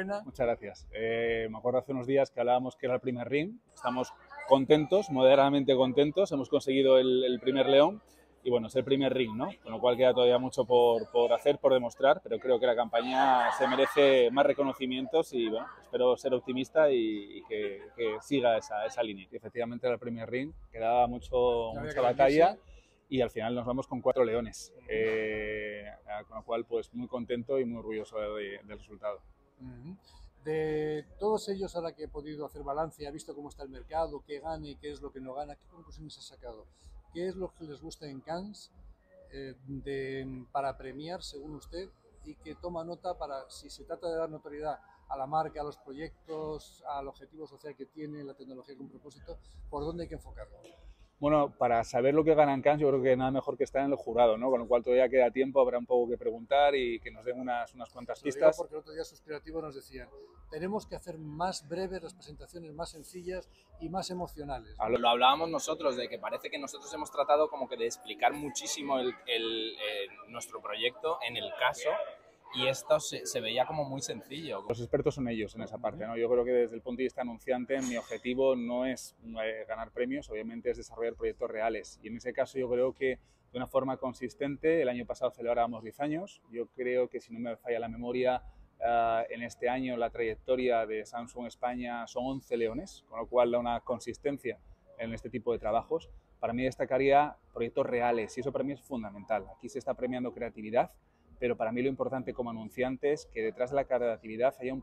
enhorabuena. Muchas gracias. Me acuerdo hace unos días que hablábamos que era el primer ring. Estamos contentos, moderadamente contentos. Hemos conseguido el primer león y bueno, es el primer ring, ¿no? Con lo cual queda todavía mucho por hacer, por demostrar, pero creo que la campaña se merece más reconocimientos y bueno, espero ser optimista y que siga esa línea. Y efectivamente era el primer ring, quedaba mucha batalla. Y al final nos vamos con 4 leones, con lo cual pues muy contento y muy orgulloso del resultado. De todos ellos, ahora que he podido hacer balance, ha visto cómo está el mercado, qué gana y qué es lo que no gana, ¿qué conclusiones ha sacado? ¿Qué es lo que les gusta en Cannes para premiar, según usted, y que toma nota para, si se trata de dar notoriedad a la marca, a los proyectos, al objetivo social que tiene, la tecnología con propósito, por dónde hay que enfocarlo? Bueno, para saber lo que ganan Cannes, yo creo que nada mejor que estar en el jurado, ¿no? Con lo cual todavía queda tiempo, habrá un poco que preguntar y que nos den unas cuantas pistas. Porque el otro día sus creativos nos decían, tenemos que hacer más breves las presentaciones, más sencillas y más emocionales. Lo hablábamos nosotros, de que parece que nosotros hemos tratado como que de explicar muchísimo nuestro proyecto en el caso. Y esto se veía como muy sencillo. Los expertos son ellos en esa parte, ¿no? Yo creo que desde el punto de vista anunciante mi objetivo no es ganar premios, obviamente es desarrollar proyectos reales. Y en ese caso yo creo que de una forma consistente, el año pasado celebrábamos 10 años, yo creo que si no me falla la memoria, en este año la trayectoria de Samsung España son 11 leones, con lo cual da una consistencia en este tipo de trabajos. Para mí destacaría proyectos reales y eso para mí es fundamental. Aquí se está premiando creatividad, pero para mí lo importante como anunciante es que detrás de la creatividad haya un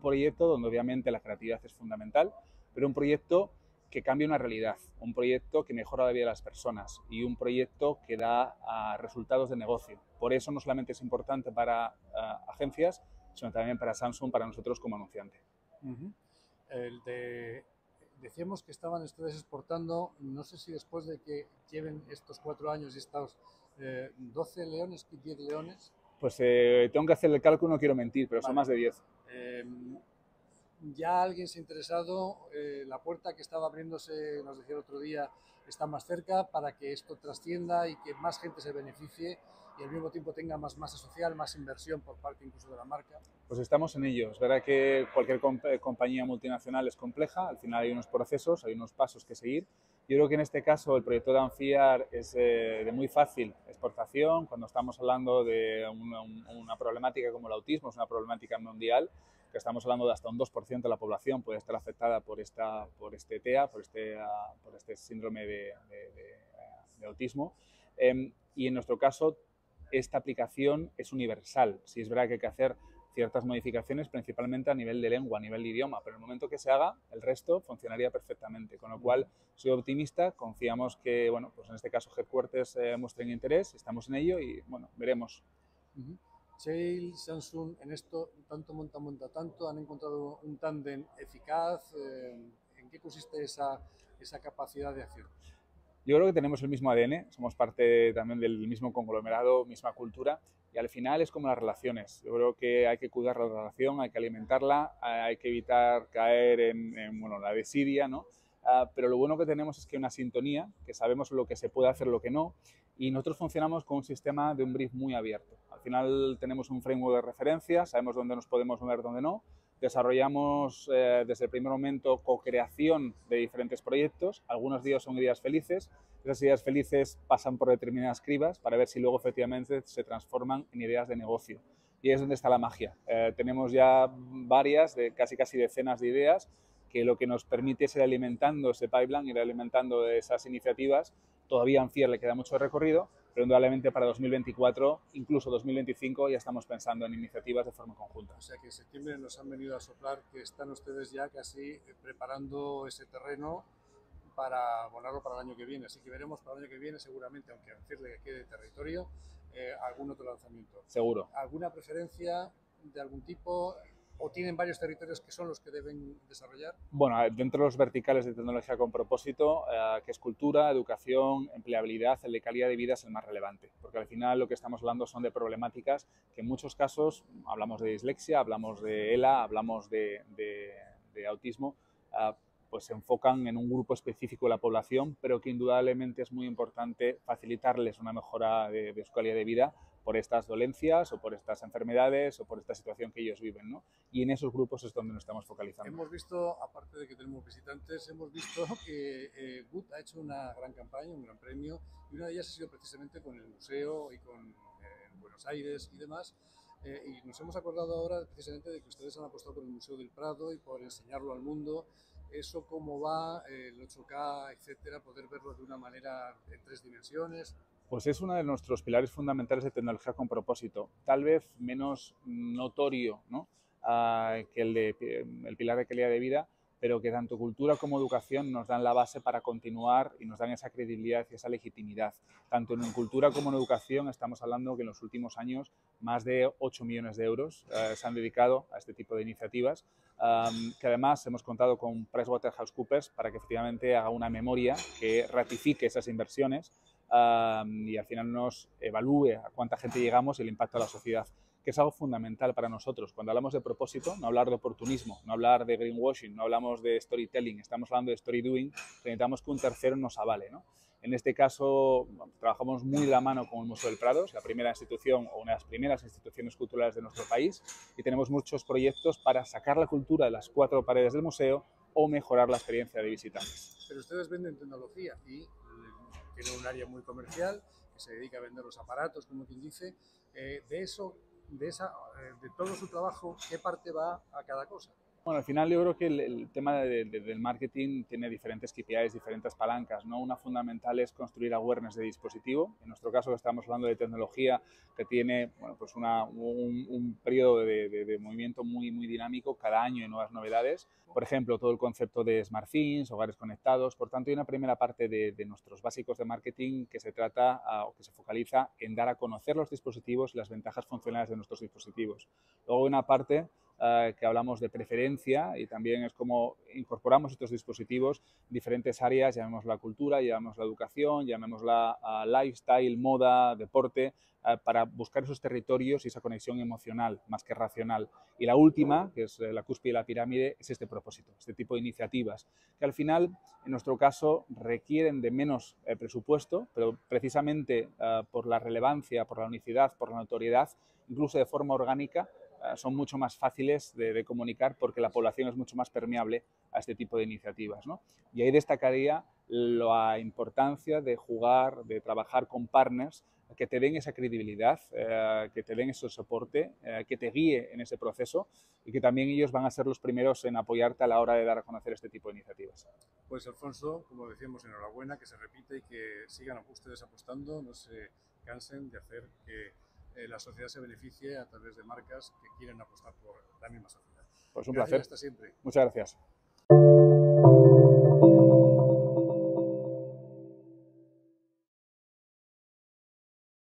proyecto donde obviamente la creatividad es fundamental, pero un proyecto que cambie una realidad, un proyecto que mejora la vida de las personas y un proyecto que da resultados de negocio. Por eso no solamente es importante para agencias, sino también para Samsung, para nosotros como anunciante. Decíamos que estaban ustedes exportando, no sé si después de que lleven estos 4 años y estos 12 leones, 10 leones. Pues tengo que hacer el cálculo, no quiero mentir, pero vale, son más de 10. Ya alguien se ha interesado, la puerta que estaba abriéndose, nos decía el otro día, está más cerca para que esto trascienda y que más gente se beneficie y al mismo tiempo tenga más masa social, más inversión por parte incluso de la marca. Pues estamos en ello. Es verdad que cualquier compañía multinacional es compleja, al final hay unos procesos, hay unos pasos que seguir. Yo creo que en este caso el proyecto de Anfiar es de muy fácil exportación. Cuando estamos hablando de una problemática como el autismo, es una problemática mundial, que estamos hablando de hasta un 2% de la población puede estar afectada por este TEA, por este síndrome de autismo. Y en nuestro caso, esta aplicación es universal. Sí, es verdad que hay que hacer ciertas modificaciones, principalmente a nivel de lengua, a nivel de idioma, pero en el momento que se haga, el resto funcionaría perfectamente. Con lo cual, soy optimista, confiamos que, bueno, pues en este caso Headquarters muestren interés, estamos en ello y, bueno, veremos. Cheil, Samsung, en esto, tanto monta tanto, han encontrado un tándem eficaz. ¿En qué consiste esa capacidad de acción? Yo creo que tenemos el mismo ADN, somos parte también del mismo conglomerado, misma cultura y al final es como las relaciones. Yo creo que hay que cuidar la relación, hay que alimentarla, hay que evitar caer en la desidia, ¿no? Pero lo bueno que tenemos es que hay una sintonía, que sabemos lo que se puede hacer, lo que no, y nosotros funcionamos con un sistema de un brief muy abierto. Al final tenemos un framework de referencia, sabemos dónde nos podemos mover, dónde no. Desarrollamos desde el primer momento co-creación de diferentes proyectos. Algunos días son ideas felices. Esas ideas felices pasan por determinadas cribas para ver si luego efectivamente se transforman en ideas de negocio. Y es donde está la magia. Tenemos ya varias, casi decenas de ideas, que lo que nos permite es ir alimentando ese pipeline, ir alimentando de esas iniciativas. Todavía a Anfiar le queda mucho recorrido, pero indudablemente para 2024, incluso 2025, ya estamos pensando en iniciativas de forma conjunta. O sea que en septiembre nos han venido a soplar que están ustedes ya casi preparando ese terreno para abonarlo para el año que viene. Así que veremos para el año que viene seguramente, aunque decirle que quede territorio, algún otro lanzamiento. Seguro. ¿Alguna preferencia de algún tipo? ¿O tienen varios territorios que son los que deben desarrollar? Bueno, dentro de los verticales de tecnología con propósito, que es cultura, educación, empleabilidad, el de calidad de vida es el más relevante, porque al final lo que estamos hablando son de problemáticas que en muchos casos hablamos de dislexia, hablamos de ELA, hablamos de autismo, pues se enfocan en un grupo específico de la población, pero que indudablemente es muy importante facilitarles una mejora de su calidad de vida, por estas dolencias o por estas enfermedades o por esta situación que ellos viven, ¿no? Y en esos grupos es donde nos estamos focalizando. Hemos visto, aparte de que tenemos visitantes, hemos visto que GUT ha hecho una gran campaña, un gran premio, y una de ellas ha sido precisamente con el museo y con Buenos Aires y demás. Y nos hemos acordado ahora precisamente de que ustedes han apostado por el Museo del Prado y por enseñarlo al mundo, eso cómo va, el 8K, etcétera, poder verlo de una manera en 3 dimensiones. Pues es uno de nuestros pilares fundamentales de tecnología con propósito, tal vez menos notorio, ¿no?, que el pilar de calidad de vida, pero que tanto cultura como educación nos dan la base para continuar y nos dan esa credibilidad y esa legitimidad. Tanto en cultura como en educación estamos hablando que en los últimos años más de 8 millones de euros se han dedicado a este tipo de iniciativas, que además hemos contado con PricewaterhouseCoopers para que efectivamente haga una memoria que ratifique esas inversiones y al final nos evalúe a cuánta gente llegamos y el impacto a la sociedad, que es algo fundamental para nosotros. Cuando hablamos de propósito, no hablar de oportunismo, no hablar de greenwashing, no hablamos de storytelling, estamos hablando de story doing, necesitamos que un tercero nos avale, ¿no? En este caso, trabajamos muy de la mano con el Museo del Prado, es la primera institución o una de las primeras instituciones culturales de nuestro país, y tenemos muchos proyectos para sacar la cultura de las 4 paredes del museo o mejorar la experiencia de visitantes. Pero ustedes venden tecnología y tienen un área muy comercial que se dedica a vender los aparatos, como quien dice, de todo su trabajo, ¿qué parte va a cada cosa? Bueno, al final yo creo que el tema del marketing tiene diferentes KPIs, diferentes palancas, ¿no? Una fundamental es construir awareness de dispositivo. En nuestro caso estamos hablando de tecnología que tiene, bueno, pues un periodo de movimiento muy, muy dinámico, cada año hay nuevas novedades. Por ejemplo, todo el concepto de Smart Things, hogares conectados. Por tanto, hay una primera parte de nuestros básicos de marketing que se trata o que se focaliza en dar a conocer los dispositivos y las ventajas funcionales de nuestros dispositivos. Luego hay una parte que hablamos de preferencia y también es como incorporamos estos dispositivos diferentes áreas, llamemos la cultura, llamemos la educación, llamemos la lifestyle, moda, deporte, para buscar esos territorios y esa conexión emocional más que racional. Y la última, que es la cúspide de la pirámide, es este propósito, este tipo de iniciativas que al final, en nuestro caso, requieren de menos presupuesto, pero precisamente por la relevancia, por la unicidad, por la notoriedad, incluso de forma orgánica, son mucho más fáciles de comunicar porque la población es mucho más permeable a este tipo de iniciativas, ¿no? Y ahí destacaría la importancia de jugar, de trabajar con partners que te den esa credibilidad, que te den ese soporte, que te guíe en ese proceso y que también ellos van a ser los primeros en apoyarte a la hora de dar a conocer este tipo de iniciativas. Pues Alfonso, como decíamos, enhorabuena, que se repita y que sigan ustedes apostando, no se cansen de hacer que la sociedad se beneficie a través de marcas que quieren apostar por la misma sociedad. Pues un placer. Hasta siempre. Muchas gracias.